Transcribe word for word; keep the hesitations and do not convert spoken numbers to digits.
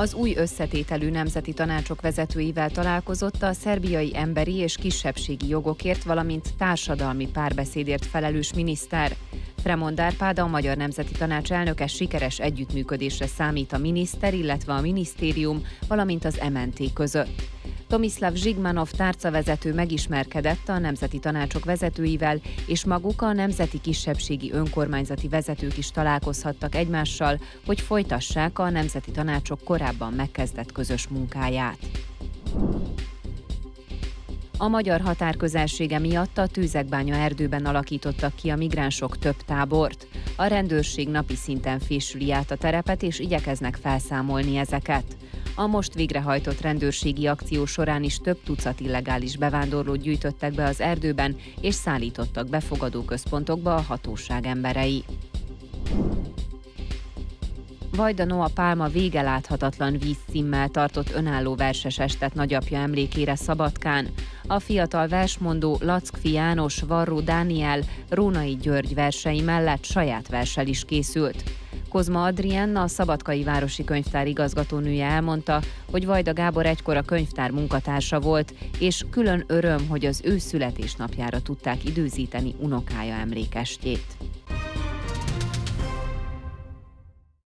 az új összetételű nemzeti tanácsok vezetőivel találkozott a szerbiai emberi és kisebbségi jogokért, valamint társadalmi párbeszédért felelős miniszter. Premondár Páda, a Magyar Nemzeti Tanács elnöke sikeres együttműködésre számít a miniszter, illetve a minisztérium, valamint az em en té között. Tomislav Žigmanov tárcavezető megismerkedett a nemzeti tanácsok vezetőivel, és maguk a nemzeti kisebbségi önkormányzati vezetők is találkozhattak egymással, hogy folytassák a nemzeti tanácsok korábban megkezdett közös munkáját. A magyar határközelsége miatt a Tőzegbánya erdőben alakítottak ki a migránsok több tábort. A rendőrség napi szinten fésüli át a terepet, és igyekeznek felszámolni ezeket. A most végrehajtott rendőrségi akció során is több tucat illegális bevándorlót gyűjtöttek be az erdőben, és szállítottak befogadó központokba a hatóság emberei. Vajda Noa Pálma Végeláthatatlan víz címmel tartott önálló verses estet nagyapja emlékére Szabadkán. A fiatal versmondó Lackfi János, Varró Dániel, Rónai György versei mellett saját verssel is készült. Kozma Adrienna, a Szabadkai Városi Könyvtár igazgatónője elmondta, hogy Vajda Gábor egykor a könyvtár munkatársa volt, és külön öröm, hogy az ő születésnapjára tudták időzíteni unokája emlékestjét.